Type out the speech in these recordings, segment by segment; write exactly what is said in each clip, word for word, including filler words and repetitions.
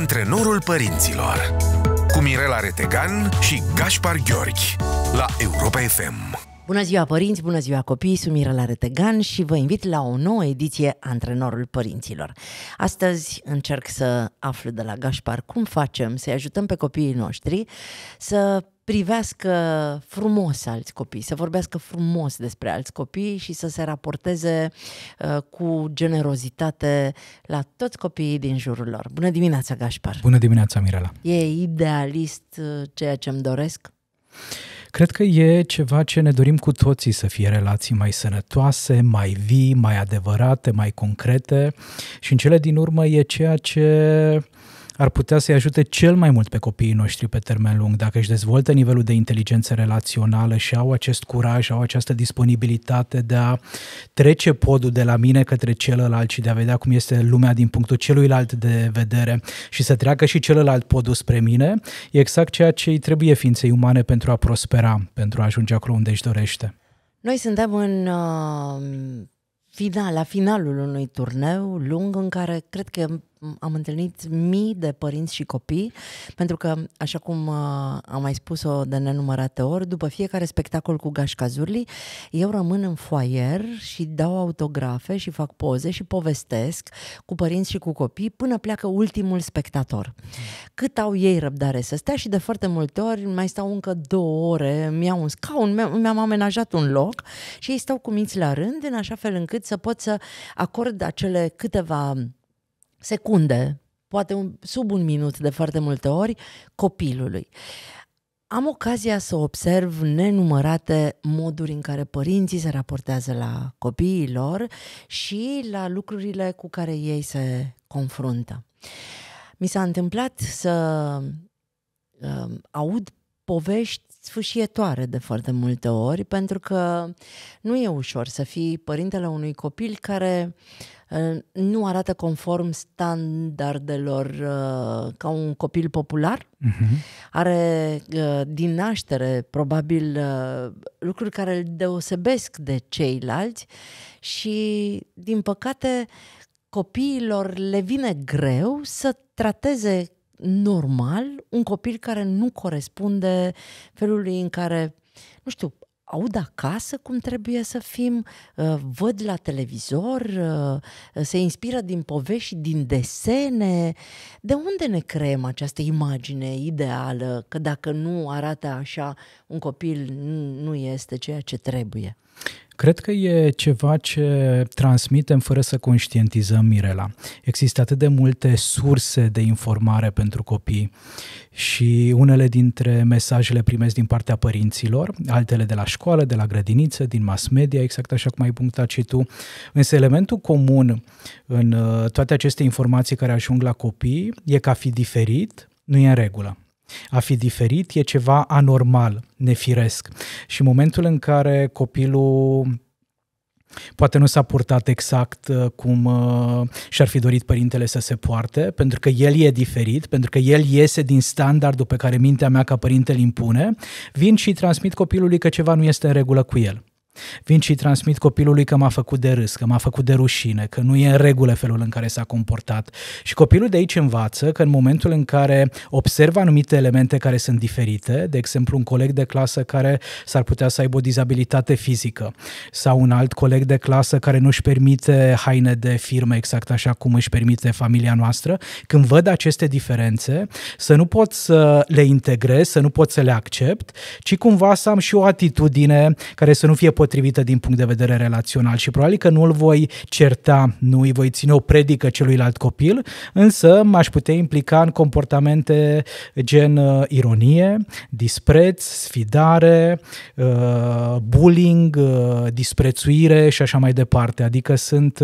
Antrenorul Părinților cu Mirela Retegan și Gáspár György la Europa F M. Bună ziua, părinți! Bună ziua, copii! Sunt Mirela Retegan și vă invit la o nouă ediție Antrenorul Părinților. Astăzi încerc să aflu de la Gáspár cum facem să-i ajutăm pe copiii noștri să privească frumos alți copii, să vorbească frumos despre alți copii și să se raporteze uh, cu generozitate la toți copiii din jurul lor. Bună dimineața, Gáspár! Bună dimineața, Mirela! E idealist ceea ce îmi doresc? Cred că e ceva ce ne dorim cu toții, să fie relații mai sănătoase, mai vii, mai adevărate, mai concrete, și în cele din urmă e ceea ce ar putea să-i ajute cel mai mult pe copiii noștri pe termen lung. Dacă își dezvoltă nivelul de inteligență relațională și au acest curaj, au această disponibilitate de a trece podul de la mine către celălalt și de a vedea cum este lumea din punctul celuilalt de vedere și să treacă și celălalt podul spre mine, e exact ceea ce îi trebuie ființei umane pentru a prospera, pentru a ajunge acolo unde își dorește. Noi suntem în... Uh... Final, la finalul unui turneu lung în care cred că am întâlnit mii de părinți și copii, pentru că, așa cum uh, am mai spus-o de nenumărate ori, după fiecare spectacol cu Gașca Zurli, eu rămân în foaier și dau autografe și fac poze și povestesc cu părinți și cu copii până pleacă ultimul spectator. Cât au ei răbdare să stea, și de foarte multe ori mai stau încă două ore, îmi iau un scaun, mi-am amenajat un loc și ei stau cu minți la rând, în așa fel încât să pot să acord acele câteva secunde, poate un, sub un minut de foarte multe ori, copilului. Am ocazia să observ nenumărate moduri în care părinții se raportează la copiii lor și la lucrurile cu care ei se confruntă. Mi s-a întâmplat să uh, aud povești sfâșietoare de foarte multe ori, pentru că nu e ușor să fii părintele unui copil care nu arată conform standardelor uh, ca un copil popular. Uh-huh. Are uh, din naștere probabil uh, lucruri care îl deosebesc de ceilalți și, din păcate, copiilor le vine greu să trateze normal un copil care nu corespunde felului în care, nu știu, aud acasă cum trebuie să fim, văd la televizor, se inspiră din povești și din desene. De unde ne creăm această imagine ideală că dacă nu arată așa, un copil nu este ceea ce trebuie? Cred că e ceva ce transmitem fără să conștientizăm, Mirela. Există atât de multe surse de informare pentru copii și unele dintre mesajele primesc din partea părinților, altele de la școală, de la grădiniță, din mass media, exact așa cum ai punctat și tu. Însă elementul comun în toate aceste informații care ajung la copii e că a fi diferit nu e în regulă. A fi diferit e ceva anormal, nefiresc. Și în momentul în care copilul poate nu s-a purtat exact cum uh, și-ar fi dorit părintele să se poarte, pentru că el e diferit, pentru că el iese din standardul pe care mintea mea ca părinte îl impune, vin și transmit copilului că ceva nu este în regulă cu el. Vin și transmit copilului că m-a făcut de râs, că m-a făcut de rușine, că nu e în regulă felul în care s-a comportat. Și copilul de aici învață că în momentul în care observă anumite elemente care sunt diferite, de exemplu un coleg de clasă care s-ar putea să aibă o dizabilitate fizică sau un alt coleg de clasă care nu își permite haine de firmă exact așa cum își permite familia noastră, când văd aceste diferențe, să nu pot să le integrez, să nu pot să le accept, ci cumva să am și o atitudine care să nu fie potrivită din punct de vedere relațional, și probabil că nu îl voi certa, nu îi voi ține o predică celuilalt copil, însă m-aș putea implica în comportamente gen ironie, dispreț, sfidare, bullying, disprețuire și așa mai departe. Adică sunt,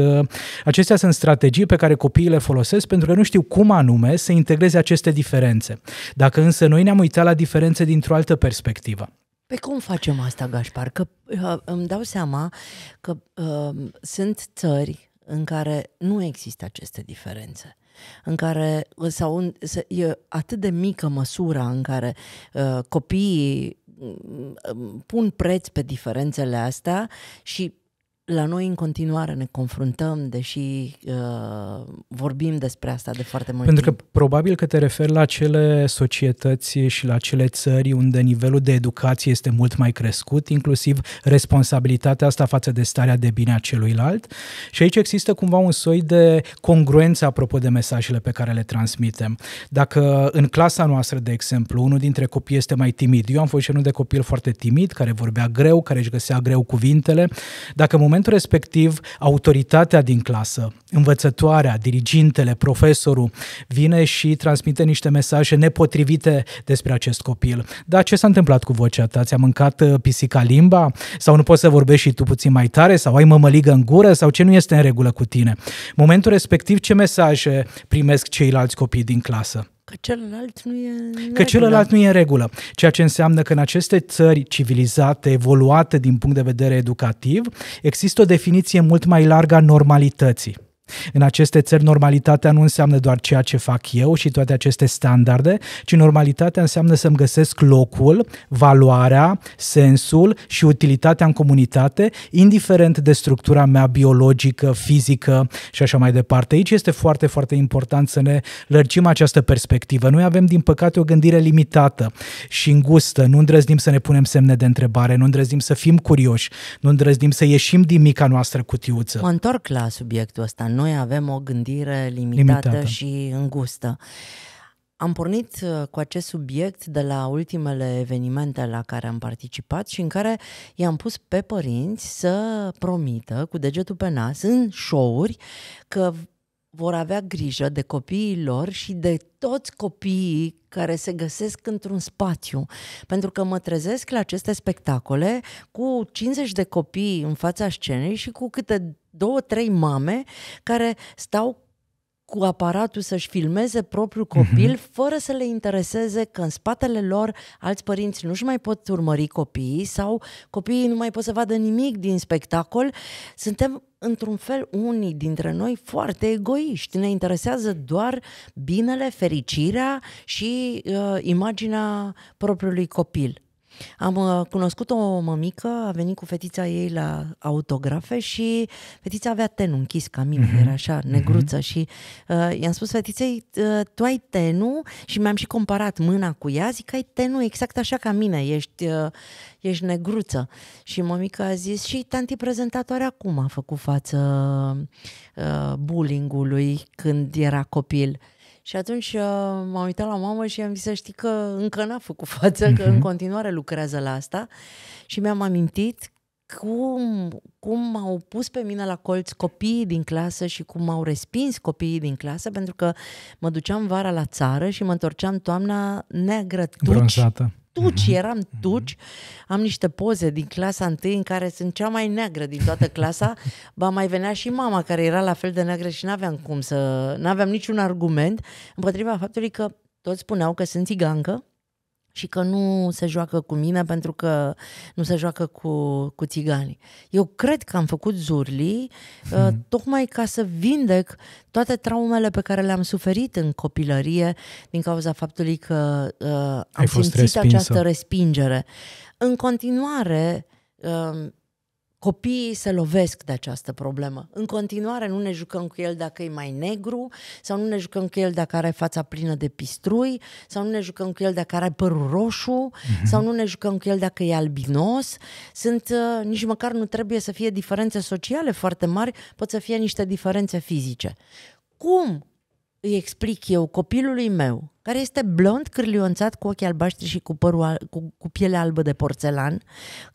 acestea sunt strategii pe care copiii le folosesc pentru că nu știu cum anume să integreze aceste diferențe. Dacă însă noi ne-am uitat la diferențe dintr-o altă perspectivă. Pe cum facem asta, Gáspár? Că uh, îmi dau seama că uh, sunt țări în care nu există aceste diferențe, în care sau, e atât de mică măsura în care uh, copiii uh, pun preț pe diferențele astea și la noi în continuare ne confruntăm, deși uh, vorbim despre asta de foarte mult Pentru timp. Că probabil că te referi la acele societăți și la acele țări unde nivelul de educație este mult mai crescut, inclusiv responsabilitatea asta față de starea de bine a celuilalt. Și aici există cumva un soi de congruență apropo de mesajele pe care le transmitem. Dacă în clasa noastră, de exemplu, unul dintre copii este mai timid, eu am fost genul de copil foarte timid, care vorbea greu, care își găsea greu cuvintele, dacă în momentul respectiv, autoritatea din clasă, învățătoarea, dirigintele, profesorul, vine și transmite niște mesaje nepotrivite despre acest copil. Dar ce s-a întâmplat cu vocea ta? Ți-a mâncat pisica limba? Sau nu poți să vorbești și tu puțin mai tare? Sau ai mămăligă în gură? Sau ce nu este în regulă cu tine? În momentul respectiv, ce mesaje primesc ceilalți copii din clasă? Că celălalt nu e în regulă. Că celălalt nu e în regulă. Ceea ce înseamnă că în aceste țări civilizate, evoluate din punct de vedere educativ, există o definiție mult mai largă a normalității. În aceste țări, normalitatea nu înseamnă doar ceea ce fac eu și toate aceste standarde, ci normalitatea înseamnă să-mi găsesc locul, valoarea, sensul și utilitatea în comunitate, indiferent de structura mea biologică, fizică și așa mai departe. Aici este foarte, foarte important să ne lărgim această perspectivă. Noi avem, din păcate, o gândire limitată și îngustă. Nu îndrăznim să ne punem semne de întrebare, nu îndrăznim să fim curioși, nu îndrăznim să ieșim din mica noastră cutiuță. Mă întorc la subiectul ăsta. Noi avem o gândire limitată, limitată și îngustă. Am pornit cu acest subiect de la ultimele evenimente la care am participat și în care i-am pus pe părinți să promită cu degetul pe nas în show-uri că vor avea grijă de copiii lor și de toți copiii care se găsesc într-un spațiu. Pentru că mă trezesc la aceste spectacole cu cincizeci de copii în fața scenei și cu câte două, trei mame care stau cu aparatul să-și filmeze propriul copil, mm-hmm. fără să le intereseze că în spatele lor alți părinți nu-și mai pot urmări copiii sau copiii nu mai pot să vadă nimic din spectacol. Suntem, într-un fel, unii dintre noi foarte egoiști. Ne interesează doar binele, fericirea și uh, imaginea propriului copil. Am cunoscut o mămică, a venit cu fetița ei la autografe și fetița avea tenul închis ca mine, mm-hmm. era așa negruță, mm-hmm. și uh, i-am spus fetiței, uh, tu ai tenul, și mi-am și comparat mâna cu ea, zic că ai tenul exact așa ca mine, ești, uh, ești negruță. Și mămica a zis, și tanti prezentatoarea cum a făcut față uh, bullying-ului când era copil? Și atunci uh, m-am uitat la mamă și am zis să știi că încă n-a făcut față, că în continuare lucrează la asta. Și mi-am amintit cum, cum m-au pus pe mine la colț copiii din clasă și cum m-au respins copiii din clasă, pentru că mă duceam vara la țară și mă întorceam toamna neagră, tuci, bronzată. Tuci, eram tuci. Am niște poze din clasa întâi în care sunt cea mai neagră din toată clasa. Ba mai venea și mama care era la fel de neagră și n-aveam cum să... n-aveam niciun argument împotriva faptului că toți spuneau că sunt țigancă și că nu se joacă cu mine pentru că nu se joacă cu, cu țiganii. Eu cred că am făcut Zurli uh, tocmai ca să vindec toate traumele pe care le-am suferit în copilărie din cauza faptului că uh, am Ai simțit respinsă. această respingere. În continuare... Uh, Copiii se lovesc de această problemă. În continuare nu ne jucăm cu el dacă e mai negru, sau nu ne jucăm cu el dacă are fața plină de pistrui, sau nu ne jucăm cu el dacă are părul roșu, mm-hmm. sau nu ne jucăm cu el dacă e albinos. Sunt, uh, nici măcar nu trebuie să fie diferențe sociale foarte mari, pot să fie niște diferențe fizice. Cum îi explic eu copilului meu, care este blond, cârlionțat, cu ochii albaștri și cu, părul al, cu, cu pielea albă de porțelan,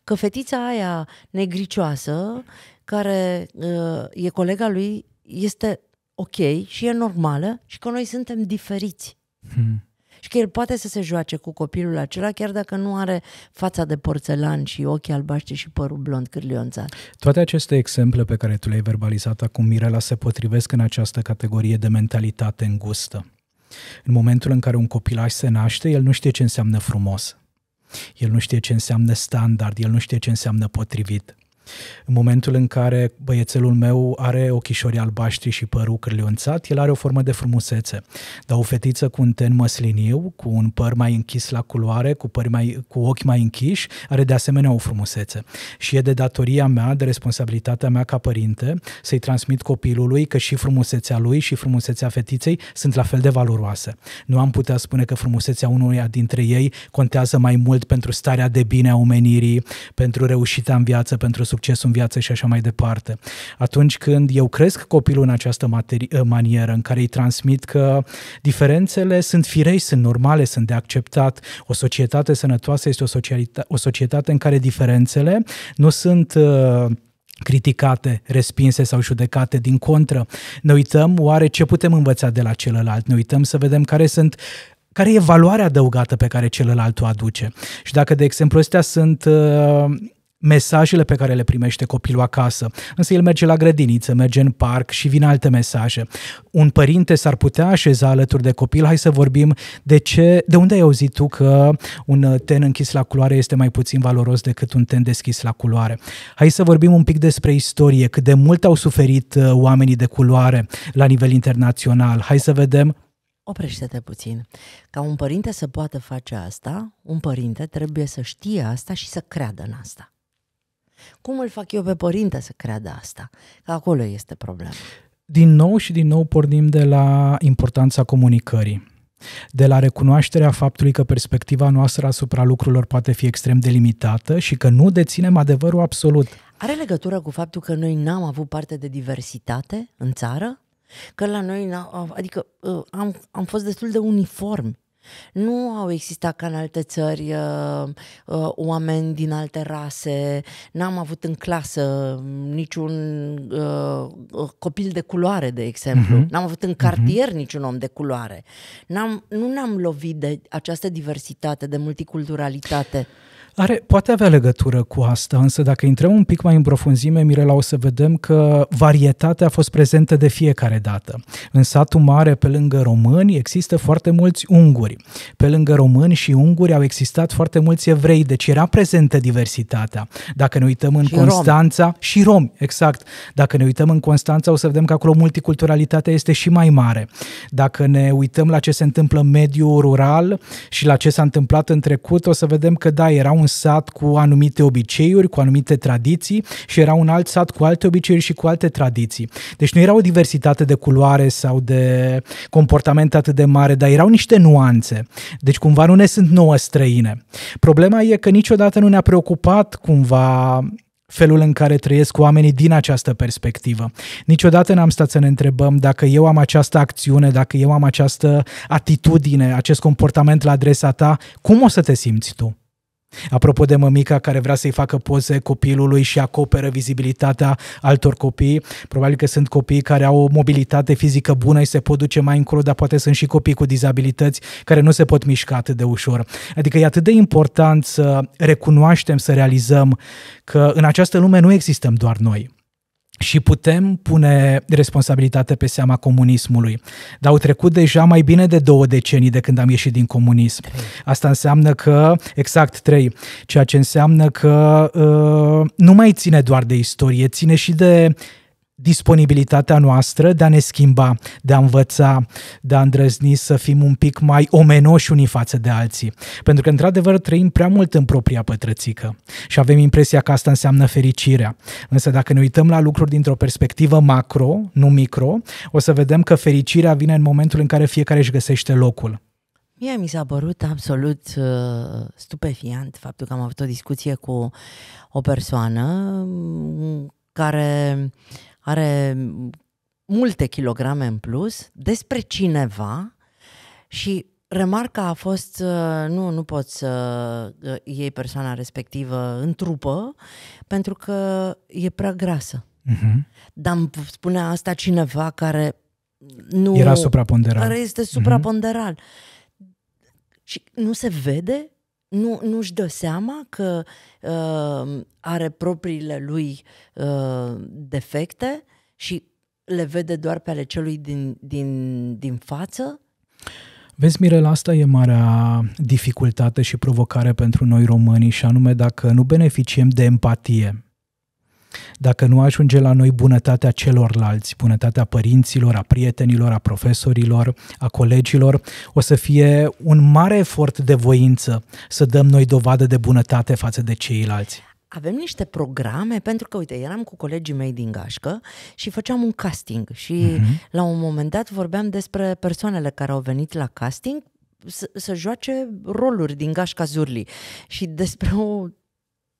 că fetița aia negricioasă, care uh, e colega lui, este ok și e normală și că noi suntem diferiți. Hmm. Și că el poate să se joace cu copilul acela, chiar dacă nu are fața de porțelan și ochii albaștri și părul blond cârlionțat. Toate aceste exemple pe care tu le-ai verbalizat acum, Mirela, se potrivesc în această categorie de mentalitate îngustă. În momentul în care un copilaș se naște, el nu știe ce înseamnă frumos, el nu știe ce înseamnă standard, el nu știe ce înseamnă potrivit. În momentul în care băiețelul meu are ochișorii albaștri și părul cârlionțat, el are o formă de frumusețe. Dar o fetiță cu un ten măsliniu, cu un păr mai închis la culoare, cu, păr mai, cu ochi mai închiși, are de asemenea o frumusețe. Și e de datoria mea, de responsabilitatea mea ca părinte, să-i transmit copilului că și frumusețea lui și frumusețea fetiței sunt la fel de valoroase. Nu am putea spune că frumusețea unuia dintre ei contează mai mult pentru starea de bine a omenirii, pentru reușita în viață, pentru succesul în viață și așa mai departe. Atunci când eu cresc copilul în această manieră, în care îi transmit că diferențele sunt firești, sunt normale, sunt de acceptat, o societate sănătoasă este o societate, o societate în care diferențele nu sunt uh, criticate, respinse sau judecate. Din contră, ne uităm oare ce putem învăța de la celălalt, ne uităm să vedem care sunt care e valoarea adăugată pe care celălalt o aduce. Și dacă, de exemplu, astea sunt uh, mesajele pe care le primește copilul acasă, însă el merge la grădiniță, merge în parc și vin alte mesaje. Un părinte s-ar putea așeza alături de copil, hai să vorbim de ce, de unde ai auzit tu că un ten închis la culoare este mai puțin valoros decât un ten deschis la culoare. Hai să vorbim un pic despre istorie, cât de mult au suferit oamenii de culoare la nivel internațional. Hai să vedem. Oprește-te puțin. Ca un părinte să poată face asta, un părinte trebuie să știe asta și să creadă în asta. Cum îl fac eu pe părinte să creadă asta? Că acolo este problema. Din nou și din nou pornim de la importanța comunicării, de la recunoașterea faptului că perspectiva noastră asupra lucrurilor poate fi extrem de limitată și că nu deținem adevărul absolut. Are legătură cu faptul că noi n-am avut parte de diversitate în țară? Că la noi, adică am, am fost destul de uniformi. Nu au existat ca în alte țări oameni din alte rase, n-am avut în clasă niciun copil de culoare, de exemplu, uh-huh. n-am avut în cartier uh-huh. niciun om de culoare, n-am, nu ne-am lovit de această diversitate, de multiculturalitate. Are, poate avea legătură cu asta, însă dacă intrăm un pic mai în profunzime, Mirela, o să vedem că varietatea a fost prezentă de fiecare dată. În satul mare, pe lângă români, există foarte mulți unguri. Pe lângă români și unguri au existat foarte mulți evrei, deci era prezentă diversitatea. Dacă ne uităm în și Constanța... Rom. Și romi, exact. Dacă ne uităm în Constanța, o să vedem că acolo multiculturalitatea este și mai mare. Dacă ne uităm la ce se întâmplă în mediul rural și la ce s-a întâmplat în trecut, o să vedem că, da, era un un sat cu anumite obiceiuri, cu anumite tradiții și era un alt sat cu alte obiceiuri și cu alte tradiții. Deci nu era o diversitate de culoare sau de comportament atât de mare, dar erau niște nuanțe. Deci cumva nu ne sunt nouă străine. Problema e că niciodată nu ne-a preocupat cumva felul în care trăiesc oamenii din această perspectivă. Niciodată n-am stat să ne întrebăm dacă eu am această acțiune, dacă eu am această atitudine, acest comportament la adresa ta, cum o să te simți tu? Apropo de mămica care vrea să-i facă poze copilului și acoperă vizibilitatea altor copii, probabil că sunt copii care au o mobilitate fizică bună și se pot duce mai încolo, dar poate sunt și copii cu dizabilități care nu se pot mișca atât de ușor. Adică e atât de important să recunoaștem, să realizăm că în această lume nu existăm doar noi. Și putem pune responsabilitate pe seama comunismului. Dar au trecut deja mai bine de două decenii de când am ieșit din comunism. Asta înseamnă că, exact trei, ceea ce înseamnă că uh, nu mai ține doar de istorie, ține și de disponibilitatea noastră de a ne schimba, de a învăța, de a îndrăzni să fim un pic mai omenoși unii față de alții. Pentru că, într-adevăr, trăim prea mult în propria pătrățică și avem impresia că asta înseamnă fericirea. Însă dacă ne uităm la lucruri dintr-o perspectivă macro, nu micro, o să vedem că fericirea vine în momentul în care fiecare își găsește locul. Mie mi s-a părut absolut uh, stupefiant faptul că am avut o discuție cu o persoană care are multe kilograme în plus, despre cineva și remarca a fost, nu, nu pot să iei persoana respectivă în trupă pentru că e prea grasă. Uh-huh. Dar îmi spunea asta cineva care nu... Era supraponderal. Care este supraponderal. Uh-huh. Și nu se vede, nu, nu-și dă seama că uh, are propriile lui uh, defecte și le vede doar pe ale celui din, din, din față? Vezi, Mirela, asta e marea dificultate și provocare pentru noi românii și anume dacă nu beneficiem de empatie Dacă nu ajunge la noi bunătatea celorlalți, bunătatea părinților, a prietenilor, a profesorilor, a colegilor, o să fie un mare efort de voință să dăm noi dovadă de bunătate față de ceilalți. Avem niște programe, pentru că, uite, eram cu colegii mei din Gașcă și făceam un casting și mm-hmm. la un moment dat vorbeam despre persoanele care au venit la casting să, să joace roluri din Gașca Zurli și despre o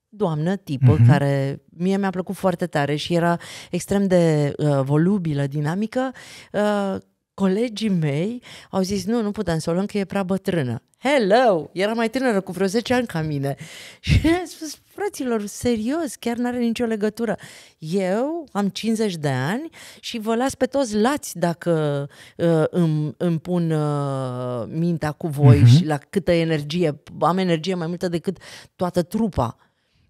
doamnă tipă mm-hmm. care mie mi-a plăcut foarte tare și era extrem de uh, volubilă, dinamică. uh, Colegii mei au zis, nu, nu putem să o luăm că e prea bătrână. Hello! Era mai tânără cu vreo zece ani ca mine. Și am spus, fraților, serios, chiar n-are nicio legătură. Eu am cincizeci de ani și vă las pe toți lați dacă uh, îmi, îmi pun uh, mintea cu voi uh-huh. și la câtă energie. Am energie mai multă decât toată trupa.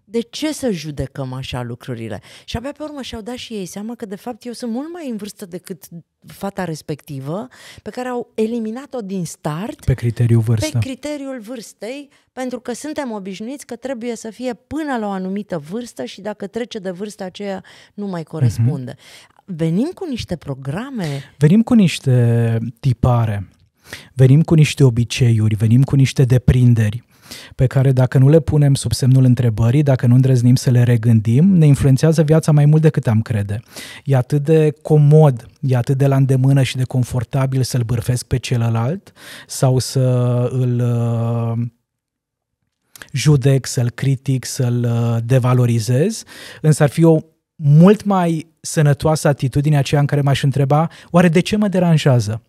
De ce să judecăm așa lucrurile? Și abia pe urmă și-au dat și ei seama că de fapt eu sunt mult mai în vârstă decât fata respectivă, pe care au eliminat-o din start pe criteriul vârstei. Pe criteriul vârstei, pentru că suntem obișnuiți că trebuie să fie până la o anumită vârstă și dacă trece de vârsta aceea nu mai corespunde. Mm-hmm. Venim cu niște programe. Venim cu niște tipare. Venim cu niște obiceiuri, venim cu niște deprinderi pe care dacă nu le punem sub semnul întrebării, dacă nu îndrăznim să le regândim, ne influențează viața mai mult decât am crede. E atât de comod, e atât de la îndemână și de confortabil să-l bârfesc pe celălalt sau să îl judec, să-l critic, să-l devalorizez, însă ar fi o mult mai sănătoasă atitudine aceea în care m-aș întreba, oare de ce mă deranjează?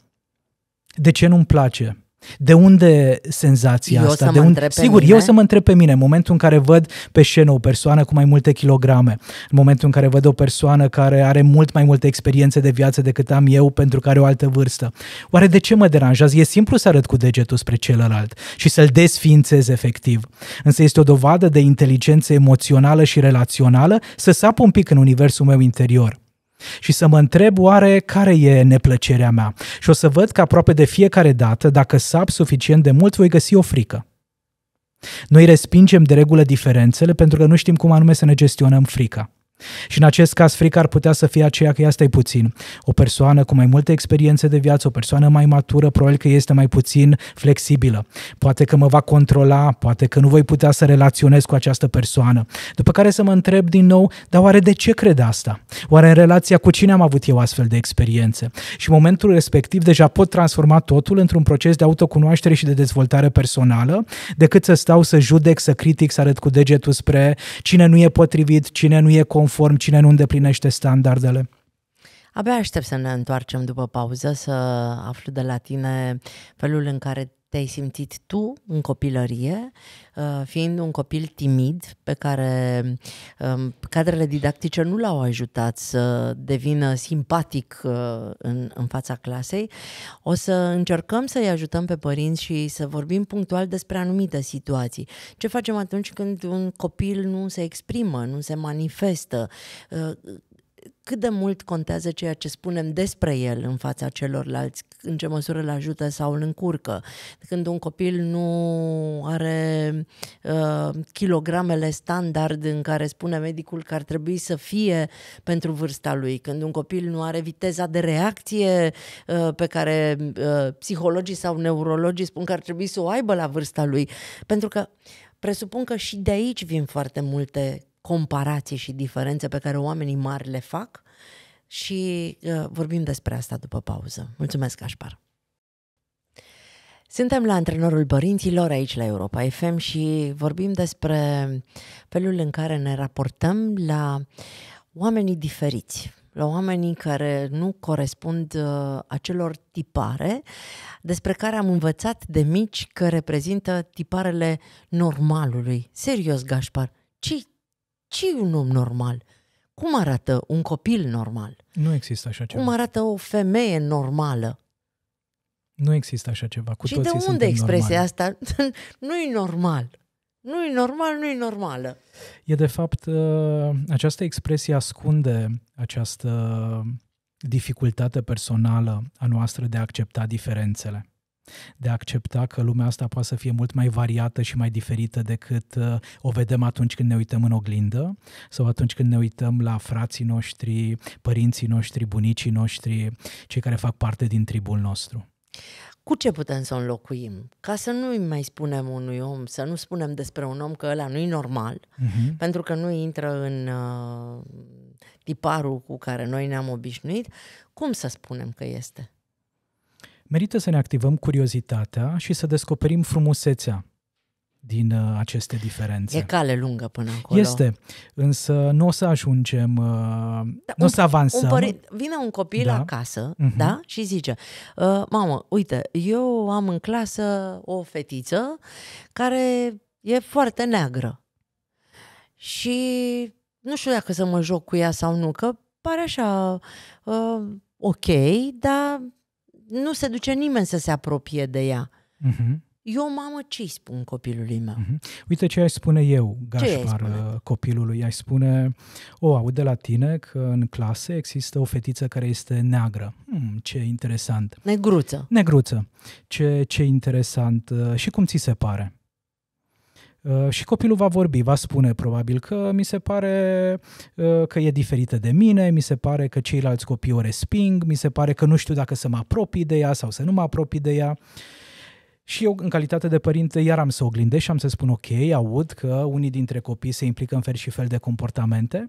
De ce nu-mi place? De unde senzația eu asta? De unde... Sigur, mine? Eu să mă întreb pe mine. În momentul în care văd pe scenă o persoană cu mai multe kilograme, în momentul în care văd o persoană care are mult mai multe experiențe de viață decât am eu pentru că are o altă vârstă, oare de ce mă deranjează? E simplu să arăt cu degetul spre celălalt și să-l desființez efectiv. Însă este o dovadă de inteligență emoțională și relațională să sap un pic în universul meu interior și să mă întreb oare care e neplăcerea mea. Și o să văd că aproape de fiecare dată, dacă sap suficient de mult, voi găsi o frică. Noi respingem de regulă diferențele pentru că nu știm cum anume să ne gestionăm frica. Și în acest caz frica ar putea să fie aceea că asta e puțin. O persoană cu mai multe experiențe de viață, o persoană mai matură, probabil că este mai puțin flexibilă. Poate că mă va controla, poate că nu voi putea să relaționez cu această persoană. După care să mă întreb din nou, dar oare de ce cred asta? Oare în relația cu cine am avut eu astfel de experiențe? Și în momentul respectiv deja pot transforma totul într-un proces de autocunoaștere și de dezvoltare personală, decât să stau să judec, să critic, să arăt cu degetul spre cine nu e potrivit, cine nu e conform, cine nu îndeplinește standardele. Abia aștept să ne întoarcem după pauză, să aflu de la tine felul în care te-ai simțit tu în copilărie, fiind un copil timid pe care cadrele didactice nu l-au ajutat să devină simpatic în, în fața clasei. O să încercăm să-i ajutăm pe părinți și să vorbim punctual despre anumite situații. Ce facem atunci când un copil nu se exprimă, nu se manifestă? Cât de mult contează ceea ce spunem despre el în fața celorlalți, în ce măsură îl ajută sau îl încurcă? Când un copil nu are uh, kilogramele standard în care spune medicul că ar trebui să fie pentru vârsta lui, când un copil nu are viteza de reacție uh, pe care uh, psihologii sau neurologii spun că ar trebui să o aibă la vârsta lui, pentru că presupun că și de aici vin foarte multe comparații și diferențe pe care oamenii mari le fac și uh, vorbim despre asta după pauză. Mulțumesc, Gáspár! Suntem la Antrenorul Părinților aici la Europa F M și vorbim despre felul în care ne raportăm la oamenii diferiți, la oamenii care nu corespund uh, acelor tipare despre care am învățat de mici că reprezintă tiparele normalului. Serios, Gáspár, ce Ce-i un om normal? Cum arată un copil normal? Nu există așa ceva. Cum arată o femeie normală? Nu există așa ceva. Cu și toții de unde expresia normali. Asta? Nu-i normal. Nu-i normal, nu-i normală. E de fapt, această expresie ascunde această dificultate personală a noastră de a accepta diferențele. de a accepta că lumea asta poate să fie mult mai variată și mai diferită decât o vedem atunci când ne uităm în oglindă sau atunci când ne uităm la frații noștri, părinții noștri, bunicii noștri, cei care fac parte din tribul nostru. Cu ce putem să înlocuim? Ca să nu-i mai spunem unui om, să nu spunem despre un om că ăla nu-i normal, uh-huh. pentru că nu intră în uh, tiparul cu care noi ne-am obișnuit, cum să spunem că este? Merită să ne activăm curiozitatea și să descoperim frumusețea din uh, aceste diferențe. E cale lungă până acolo. Este, însă nu o să ajungem, uh, da, nu o să avansăm. Un părin... Vine un copil da. acasă uh-huh. da? și zice, uh, mamă, uite, eu am în clasă o fetiță care e foarte neagră și nu știu dacă să mă joc cu ea sau nu, că pare așa uh, ok, dar nu se duce nimeni să se apropie de ea. Uh-huh. Eu, mamă, ce-i spun copilului meu? Uh-huh. Uite ce aș spune eu, Gáspár, copilului. Aș spune, o, aud de la tine că în clasă există o fetiță care este neagră. Hmm, ce interesant. Negruță. Negruță. Ce, ce interesant. Și cum ți se pare? Uh, și copilul va vorbi, va spune probabil că mi se pare uh, că e diferită de mine, mi se pare că ceilalți copii o resping, mi se pare că nu știu dacă să mă apropii de ea sau să nu mă apropii de ea. Și eu, în calitate de părinte, iar am să oglindesc și am să spun ok, aud că unii dintre copii se implică în fel și fel de comportamente,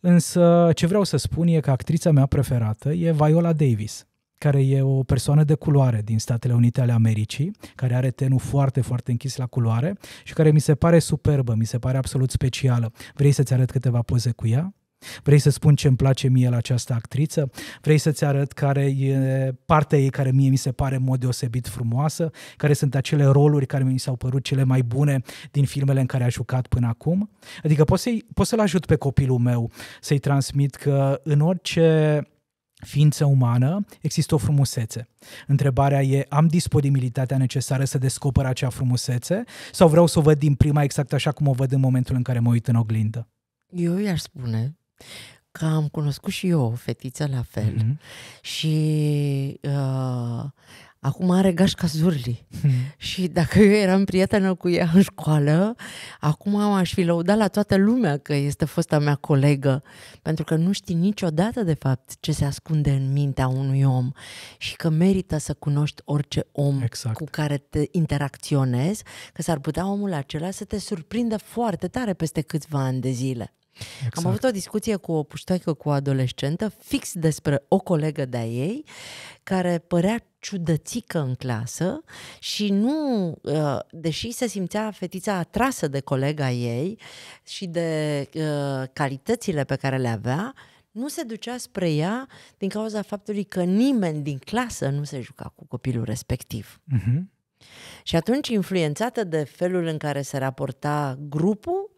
însă ce vreau să spun e că actrița mea preferată e Viola Davis, care e o persoană de culoare din Statele Unite ale Americii, care are tenul foarte, foarte închis la culoare și care mi se pare superbă, mi se pare absolut specială. Vrei să-ți arăt câteva poze cu ea? Vrei să spun ce îmi place mie la această actriță? Vrei să-ți arăt care e partea ei care mie mi se pare în mod deosebit frumoasă? Care sunt acele roluri care mi s-au părut cele mai bune din filmele în care a jucat până acum? Adică pot să-i, pot să-l ajut pe copilul meu să-i transmit că în orice ființă umană există o frumusețe. Întrebarea e, am disponibilitatea necesară să descoper acea frumusețe sau vreau să o văd din prima exact așa cum o văd în momentul în care mă uit în oglindă? Eu i-aș spune că am cunoscut și eu o fetiță la fel mm-hmm. și uh, acum are Gașca Zurli mm-hmm. și dacă eu eram prietenă cu ea în școală, acum aș fi lăudat la toată lumea că este fosta mea colegă, pentru că nu știi niciodată de fapt ce se ascunde în mintea unui om și că merită să cunoști orice om exact. Cu care te interacționezi, că s-ar putea omul acela să te surprindă foarte tare peste câțiva ani de zile. Exact. Am avut o discuție cu o puștoaică, cu o adolescentă, fix despre o colegă de-a ei care părea ciudățică în clasă și nu, deși se simțea fetița atrasă de colega ei și de uh, calitățile pe care le avea, nu se ducea spre ea din cauza faptului că nimeni din clasă nu se juca cu copilul respectiv. Uh-huh. Și atunci, influențată de felul în care se raporta grupul,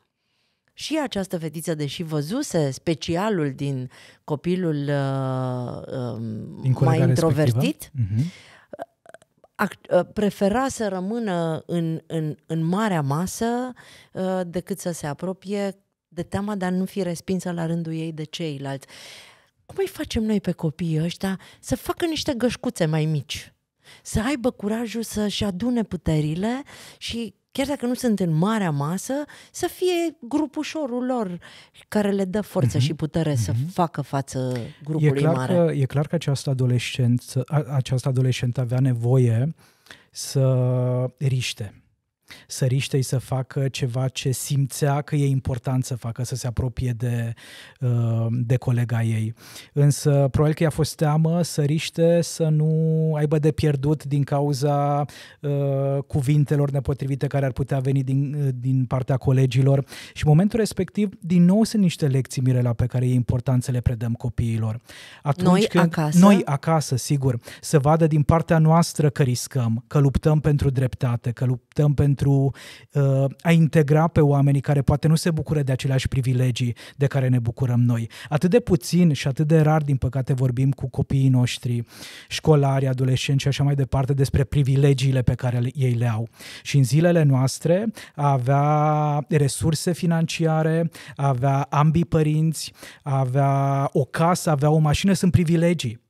și această fetiță, deși văzuse specialul din copilul uh, din mai introvertit, uh-huh. prefera să rămână în, în, în marea masă uh, decât să se apropie, de teama de a nu fi respinsă la rândul ei de ceilalți. Cum îi facem noi pe copiii ăștia să facă niște gășcuțe mai mici? Să aibă curajul să-și adune puterile și, chiar dacă nu sunt în marea masă, să fie grupușorul lor care le dă forță mm-hmm. și putere mm-hmm. să facă față grupului e clar mare. Că, e clar că această adolescentă, această adolescentă avea nevoie să riște. Să riște-i să facă ceva ce simțea că e important să facă, să se apropie de, de colega ei. Însă probabil că i-a fost teamă să riște, să nu aibă de pierdut din cauza uh, cuvintelor nepotrivite care ar putea veni din, din partea colegilor. Și în momentul respectiv, din nou sunt niște lecții, Mirela, pe care e important să le predăm copiilor. Atunci noi când, acasă? Noi acasă, sigur, să vadă din partea noastră că riscăm, că luptăm pentru dreptate, că luptăm pentru pentru uh, a integra pe oamenii care poate nu se bucură de aceleași privilegii de care ne bucurăm noi. Atât de puțin și atât de rar, din păcate, vorbim cu copiii noștri, școlari, adolescenți și așa mai departe, despre privilegiile pe care ei le au. Și în zilele noastre a avea resurse financiare, a avea ambii părinți, a avea o casă, a avea o mașină, sunt privilegii.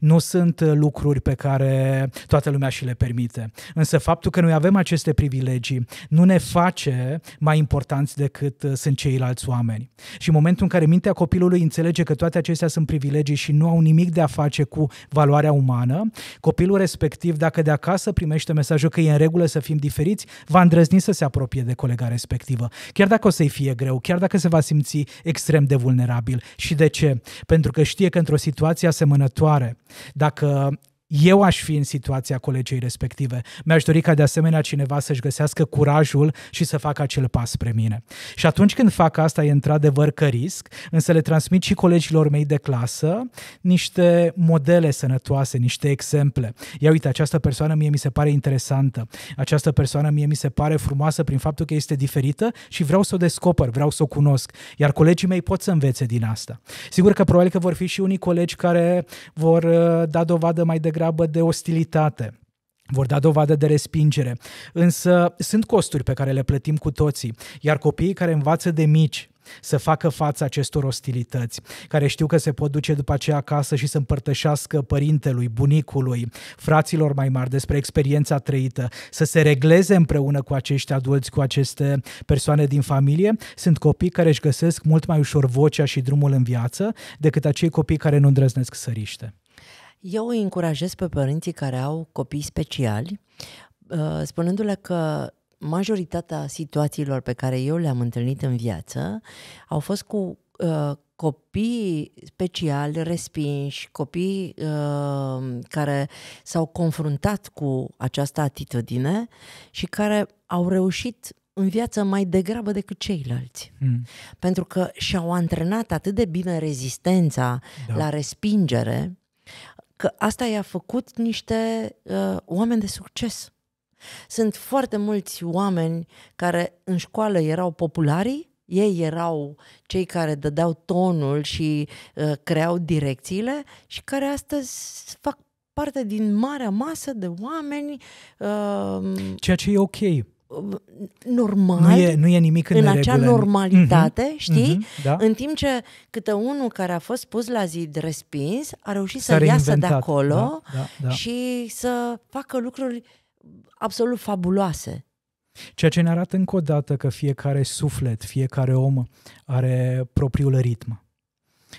Nu sunt lucruri pe care toată lumea și le permite. Însă faptul că noi avem aceste privilegii nu ne face mai importanți decât sunt ceilalți oameni. Și în momentul în care mintea copilului înțelege că toate acestea sunt privilegii și nu au nimic de a face cu valoarea umană, copilul respectiv, dacă de acasă primește mesajul că e în regulă să fim diferiți, va îndrăzni să se apropie de colega respectivă. Chiar dacă o să-i fie greu, chiar dacă se va simți extrem de vulnerabil. Și de ce? Pentru că știe că într-o situație asemănătoare, dacă eu aș fi în situația colegei respective, mi-aș dori ca de asemenea cineva să-și găsească curajul și să facă acel pas spre mine. Și atunci când fac asta e într-adevăr că risc, însă le transmit și colegilor mei de clasă niște modele sănătoase, niște exemple. Ia uite, această persoană mie mi se pare interesantă, această persoană mie mi se pare frumoasă prin faptul că este diferită și vreau să o descoper, vreau să o cunosc, iar colegii mei pot să învețe din asta. Sigur că probabil că vor fi și unii colegi care vor da dovadă mai degrabă de ostilitate, vor da dovadă de respingere, însă sunt costuri pe care le plătim cu toții, iar copiii care învață de mici să facă față acestor ostilități, care știu că se pot duce după aceea acasă și să împărtășească părintelui, bunicului, fraților mai mari despre experiența trăită, să se regleze împreună cu acești adulți, cu aceste persoane din familie, sunt copii care își găsesc mult mai ușor vocea și drumul în viață decât acei copii care nu îndrăznesc să riște. Eu îi încurajez pe părinții care au copii speciali, spunându-le că majoritatea situațiilor pe care eu le-am întâlnit în viață au fost cu uh, copii speciali, respinși, copii uh, care s-au confruntat cu această atitudine și care au reușit în viață mai degrabă decât ceilalți. Mm. Pentru că și-au antrenat atât de bine rezistența da. la respingere, că asta i-a făcut niște uh, oameni de succes. Sunt foarte mulți oameni care în școală erau populari, ei erau cei care dădeau tonul și uh, creau direcțiile și care astăzi fac parte din marea masă de oameni. Uh, Ceea ce e ok. Normal, nu e, nu e nimic în, în acea normalitate, uh-huh, știi? Uh-huh, da. În timp ce câte unul care a fost pus la zid respins a reușit să iasă de acolo da, da, da. și să facă lucruri absolut fabuloase. Ceea ce ne arată încă o dată că fiecare suflet, fiecare om are propriul ritm.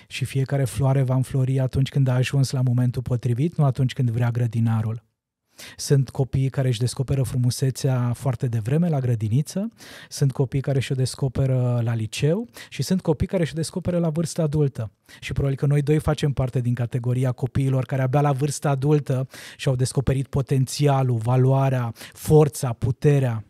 Și fiecare floare va înflori atunci când a ajuns la momentul potrivit, nu atunci când vrea grădinarul. Sunt copii care își descoperă frumusețea foarte devreme la grădiniță, sunt copii care și-o descoperă la liceu și sunt copii care și-o descoperă la vârstă adultă. Și probabil că noi doi facem parte din categoria copiilor care abia la vârstă adultă și-au descoperit potențialul, valoarea, forța, puterea.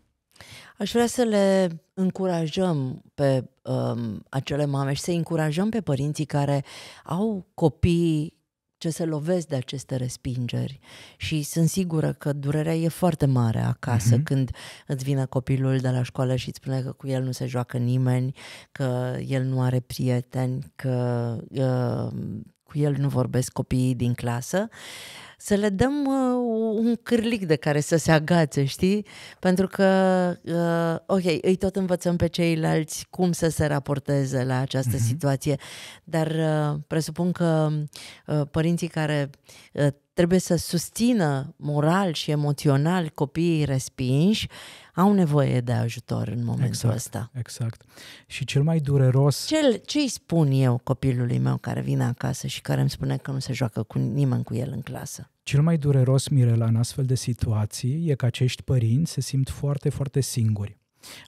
Aș vrea să le încurajăm pe um, acele mame și să încurajăm pe părinții care au copii ce se lovesc de aceste respingeri și sunt sigură că durerea e foarte mare acasă, uh-huh. când îți vine copilul de la școală și îți spune că cu el nu se joacă nimeni, că el nu are prieteni, că uh, cu el nu vorbesc copiii din clasă, să le dăm uh, un cârlic de care să se agațe, știi? Pentru că, uh, ok, îi tot învățăm pe ceilalți cum să se raporteze la această uh-huh. situație, dar uh, presupun că uh, părinții care uh, trebuie să susțină moral și emoțional copiii respinși au nevoie de ajutor în momentul exact, ăsta. Exact. Și cel mai dureros... Ce îi spun eu copilului meu care vine acasă și care îmi spune că nu se joacă cu nimeni cu el în clasă? Cel mai dureros, Mirela, în astfel de situații e că acești părinți se simt foarte, foarte singuri.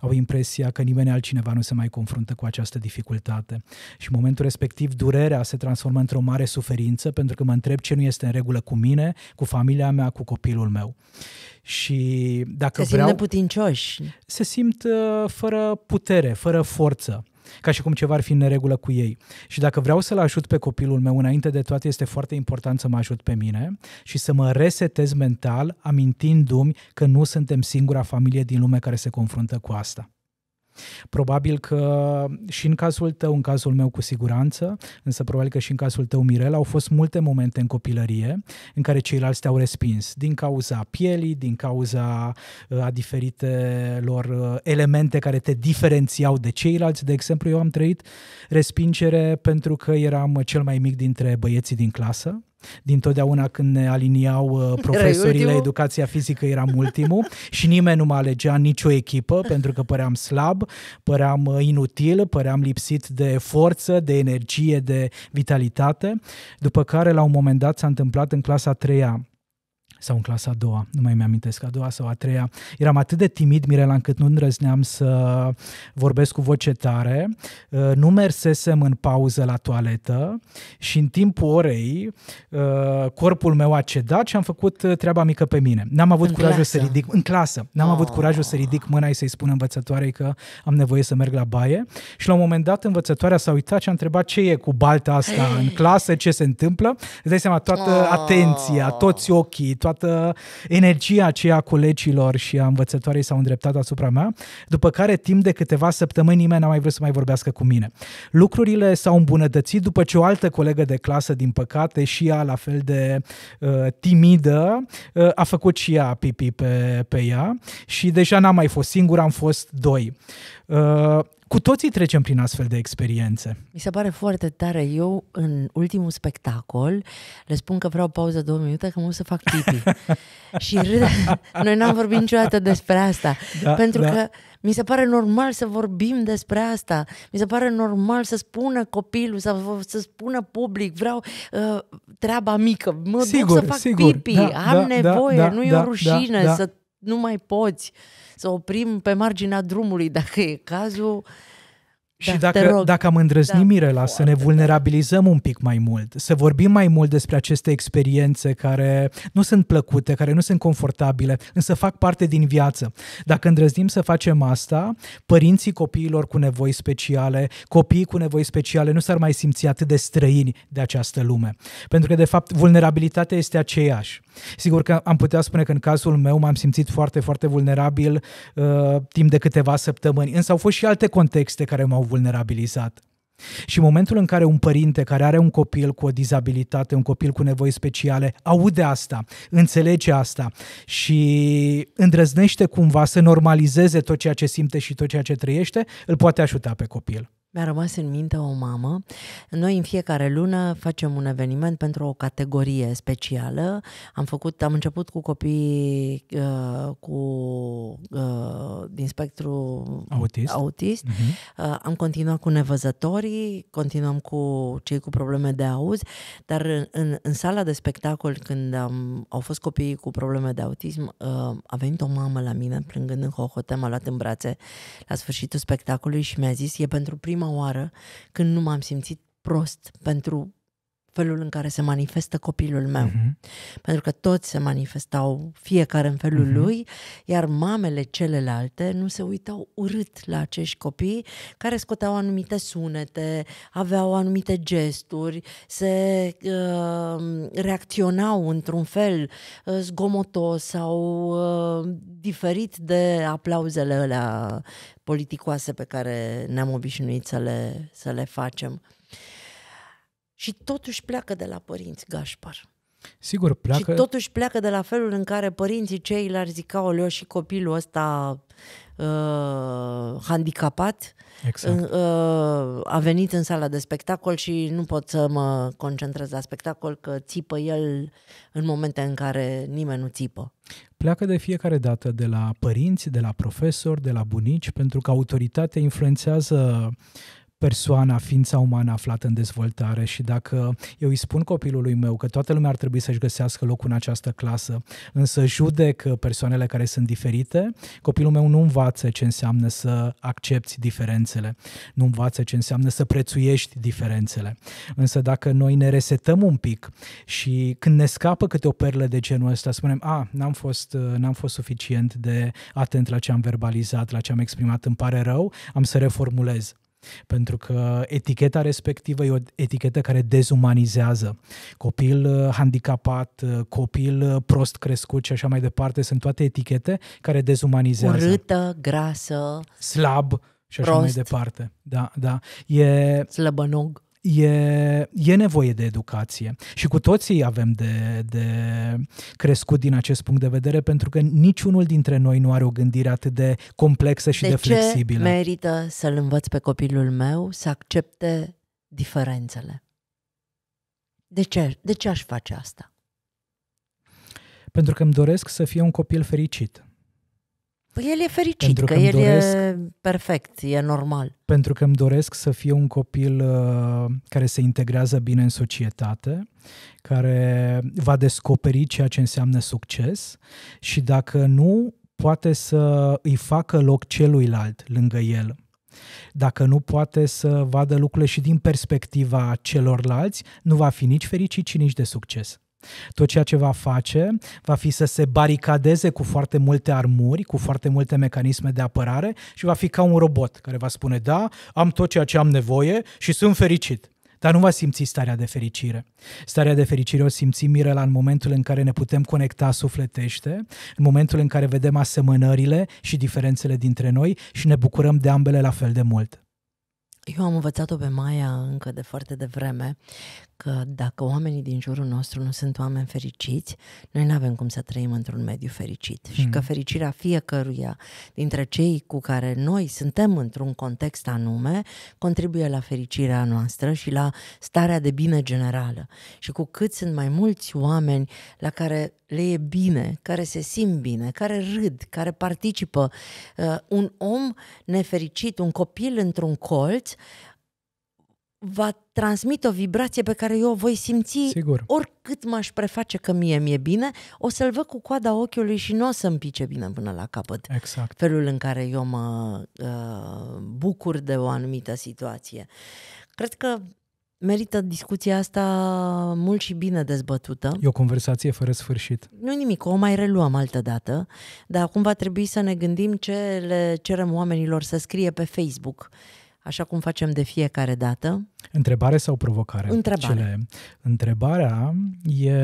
Au impresia că nimeni altcineva nu se mai confruntă cu această dificultate și în momentul respectiv durerea se transformă într-o mare suferință pentru că mă întreb ce nu este în regulă cu mine, cu familia mea, cu copilul meu. Și dacă se simt neputincioși. Se simt uh, fără putere, fără forță, ca și cum ceva ar fi în neregulă cu ei. Și dacă vreau să-l ajut pe copilul meu, înainte de toate este foarte important să mă ajut pe mine și să mă resetez mental, amintindu-mi că nu suntem singura familie din lume care se confruntă cu asta. Probabil că și în cazul tău, în cazul meu cu siguranță, însă probabil că și în cazul tău, Mirela, au fost multe momente în copilărie în care ceilalți te-au respins din cauza pielii, din cauza a diferitelor elemente care te diferențiau de ceilalți. De exemplu, eu am trăit respingere pentru că eram cel mai mic dintre băieții din clasă. Dintotdeauna când ne aliniau profesorii la educația fizică eram ultimul și nimeni nu mă alegea, nicio echipă, pentru că păream slab, păream inutil, păream lipsit de forță, de energie, de vitalitate. După care la un moment dat s-a întâmplat în clasa a treia sau în clasa a doua, nu mai mi-amintesc, a doua sau a treia, eram atât de timid, Mirela, încât nu îndrăzneam să vorbesc cu voce tare, nu mersesem în pauză la toaletă și în timpul orei corpul meu a cedat și am făcut treaba mică pe mine. N-am avut în curajul clasă. să ridic, în clasă, n-am oh. avut curajul să ridic mâna și să-i spun învățătoarei că am nevoie să merg la baie și la un moment dat învățătoarea s-a uitat și a întrebat ce e cu balta asta hey. în clasă, ce se întâmplă. Îți dai seama, toată oh. atenția, toți ochii, toată energia aceea a colegilor și a învățătoarei s-au îndreptat asupra mea, după care timp de câteva săptămâni nimeni n-a mai vrut să mai vorbească cu mine. Lucrurile s-au îmbunătățit după ce o altă colegă de clasă, din păcate, și ea la fel de uh, timidă, uh, a făcut și ea pipi pe, pe ea și deja n-am mai fost singur, am fost doi. Uh, Cu toții trecem prin astfel de experiențe. Mi se pare foarte tare. Eu, în ultimul spectacol, le spun că vreau pauză două minute, că mă o să fac pipi. Și râd. Noi n-am vorbit niciodată despre asta. Da, pentru da. că mi se pare normal să vorbim despre asta. Mi se pare normal să spună copilul, să, să spună public, vreau uh, treaba mică, mă sigur, duc să fac sigur. pipi, da, am da, nevoie, da, nu da, e o rușine da, da. să nu mai poți. Să oprim pe marginea drumului, dacă e cazul. Și da, dacă, dacă am îndrăznit, da, Mirela, să ne vulnerabilizăm un pic mai mult, să vorbim mai mult despre aceste experiențe care nu sunt plăcute, care nu sunt confortabile, însă fac parte din viață. Dacă îndrăznim să facem asta, părinții copiilor cu nevoi speciale, copiii cu nevoi speciale nu s-ar mai simți atât de străini de această lume. Pentru că, de fapt, vulnerabilitatea este aceeași. Sigur că am putea spune că în cazul meu m-am simțit foarte, foarte vulnerabil uh, timp de câteva săptămâni, însă au fost și alte contexte care m-au vulnerabilizat. Și în momentul în care un părinte care are un copil cu o dizabilitate, un copil cu nevoi speciale, aude asta, înțelege asta și îndrăznește cumva să normalizeze tot ceea ce simte și tot ceea ce trăiește, îl poate ajuta pe copil. Mi-a rămas în minte o mamă. Noi în fiecare lună facem un eveniment pentru o categorie specială. Am făcut, am început cu copii uh, cu, uh, din spectru autist. autist. Uh-huh. Uh, am continuat cu nevăzătorii, continuăm cu cei cu probleme de auz, dar în, în, în sala de spectacol, când am, au fost copiii cu probleme de autism, uh, a venit o mamă la mine plângând în hohote, m-a luat în brațe la sfârșitul spectacolului și mi-a zis: e pentru prima oară când nu m-am simțit prost pentru felul în care se manifestă copilul meu. Uh-huh. Pentru că toți se manifestau, fiecare în felul uh-huh. lui, iar mamele celelalte nu se uitau urât la acești copii care scoteau anumite sunete, aveau anumite gesturi, se uh, reacționau într-un fel uh, zgomotos sau uh, diferit de aplauzele alea politicoase pe care ne-am obișnuit să le, să le facem. Și totuși pleacă de la părinți, Gáspár. Sigur, pleacă. Și totuși pleacă de la felul în care părinții cei le-ar zica: oleo, și copilul ăsta uh, handicapat exact. uh, a venit în sala de spectacol și nu pot să mă concentrez la spectacol că țipă el în momente în care nimeni nu țipă. Pleacă de fiecare dată de la părinți, de la profesori, de la bunici, pentru că autoritatea influențează persoana, ființa umană aflată în dezvoltare. Și dacă eu îi spun copilului meu că toată lumea ar trebui să-și găsească locul în această clasă, însă judec persoanele care sunt diferite, copilul meu nu învață ce înseamnă să accepti diferențele, nu învață ce înseamnă să prețuiești diferențele. Însă dacă noi ne resetăm un pic și când ne scapă câte o perlă de genul ăsta, spunem: a, n-am fost, n-am fost suficient de atent la ce am verbalizat, la ce am exprimat, îmi pare rău, am să reformulez. Pentru că eticheta respectivă e o etichetă care dezumanizează. Copil handicapat, copil prost crescut și așa mai departe, sunt toate etichete care dezumanizează. Urâtă, grasă, slab și prost, așa mai departe. Da, da. E... slăbănog. E, e nevoie de educație și cu toții avem de, de crescut din acest punct de vedere, pentru că niciunul dintre noi nu are o gândire atât de complexă și de, de flexibilă. De ce merită să-l învăț pe copilul meu să accepte diferențele? De ce, de ce aș face asta? Pentru că îmi doresc să fie un copil fericit. Păi el e fericit, pentru că, că el doresc, e perfect, e normal. Pentru că îmi doresc să fie un copil uh, care se integrează bine în societate, care va descoperi ceea ce înseamnă succes și dacă nu, poate să îi facă loc celuilalt lângă el. Dacă nu poate să vadă lucrurile și din perspectiva celorlalți, nu va fi nici fericit și nici de succes. Tot ceea ce va face va fi să se baricadeze cu foarte multe armuri, cu foarte multe mecanisme de apărare și va fi ca un robot care va spune da, am tot ceea ce am nevoie și sunt fericit. Dar nu va simți starea de fericire. Starea de fericire o simțim, Mirela, în momentul în care ne putem conecta sufletește, în momentul în care vedem asemănările și diferențele dintre noi și ne bucurăm de ambele la fel de mult. Eu am învățat-o pe Maia încă de foarte devreme că dacă oamenii din jurul nostru nu sunt oameni fericiți, noi nu avem cum să trăim într-un mediu fericit. Mm. Și că fericirea fiecăruia dintre cei cu care noi suntem într-un context anume contribuie la fericirea noastră și la starea de bine generală. Și cu cât sunt mai mulți oameni la care le e bine, care se simt bine, care râd, care participă, uh, un om nefericit, un copil într-un colț, va transmite o vibrație pe care eu o voi simți. Sigur. Oricât m-aș preface că mie mi-e bine, o să-l văd cu coada ochiului și nu o să-mi pice bine până la capăt. Exact. Felul în care eu mă uh, bucur de o anumită situație. Cred că merită discuția asta mult și bine dezbătută. E o conversație fără sfârșit. Nu nimic, o mai reluăm altă dată, dar acum va trebui să ne gândim ce le cerem oamenilor să scrie pe Facebook, așa cum facem de fiecare dată. Întrebare sau provocare? Întrebare. Cele... Întrebarea e...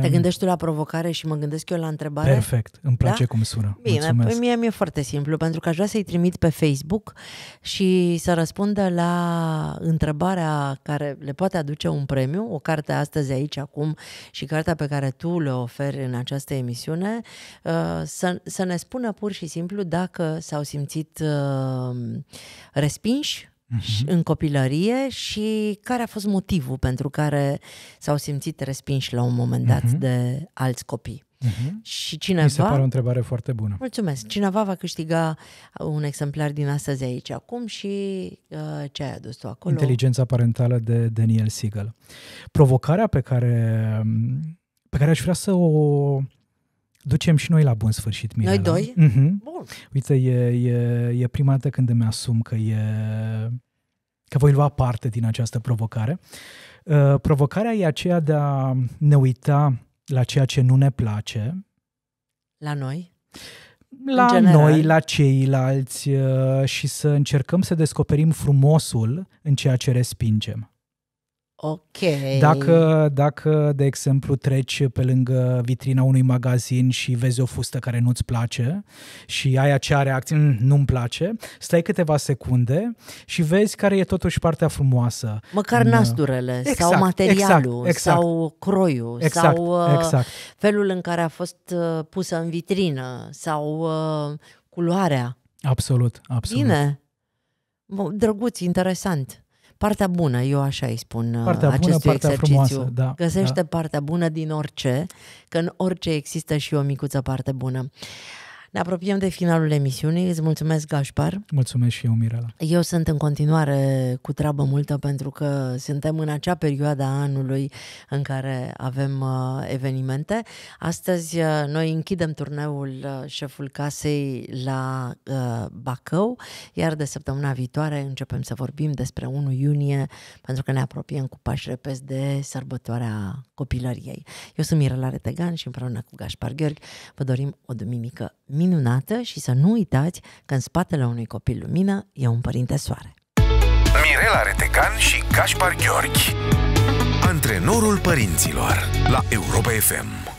Te gândești tu la provocare și mă gândesc eu la întrebare? Perfect, îmi place, da? Cum sună. Bine, mulțumesc. Pe mie mi-e foarte simplu, pentru că aș vrea să-i trimit pe Facebook și să răspundă la întrebarea care le poate aduce un premiu, o carte astăzi, aici, acum, și cartea pe care tu le oferi în această emisiune, să, să ne spună pur și simplu dacă s-au simțit respinși în copilărie și care a fost motivul pentru care s-au simțit respinși la un moment dat uh-huh. de alți copii. Uh-huh. Și cineva... Mi se pare o întrebare foarte bună. Mulțumesc. Cineva va câștiga un exemplar din astăzi, aici, acum și uh, ce ai adus tu acolo? Inteligența parentală de Daniel Siegel. Provocarea pe care, pe care aș vrea să o... ducem și noi la bun sfârșit, Mirela. Noi doi? Mm-hmm. Bun. Uite, e, e, e prima dată când îmi asum că, e, că voi lua parte din această provocare. Uh, provocarea e aceea de a ne uita la ceea ce nu ne place. La noi? La noi, la ceilalți uh, și să încercăm să descoperim frumosul în ceea ce respingem. Okay. Dacă, dacă, de exemplu, treci pe lângă vitrina unui magazin și vezi o fustă care nu-ți place și ai acea reacție, nu-mi place, stai câteva secunde și vezi care e totuși partea frumoasă. Măcar nasturele, exact, sau materialul, exact, exact, sau croiul, exact, sau exact. felul în care a fost pusă în vitrină, sau culoarea. Absolut, absolut. Bine, drăguț, interesant. Partea bună, eu așa îi spun partea acestui bună, partea exercițiu. Frumoasă, da, Găsește da. partea bună din orice, că în orice există și o micuță parte bună. Ne apropiem de finalul emisiunii. Îți mulțumesc, Gáspár. Mulțumesc și eu, Mirela. Eu sunt în continuare cu treabă multă pentru că suntem în acea perioadă a anului în care avem uh, evenimente. Astăzi uh, noi închidem turneul uh, Șeful Casei la uh, Bacău, iar de săptămâna viitoare începem să vorbim despre unu iunie, pentru că ne apropiem cu pași repezi de sărbătoarea copilăriei. Eu sunt Mirela Retegan și împreună cu Gáspár György vă dorim o duminică minunată și să nu uitați că în spatele unui copil lumină e un părinte soare. Mirela Retegan și Gáspár György. Antrenorul părinților la Europa F M.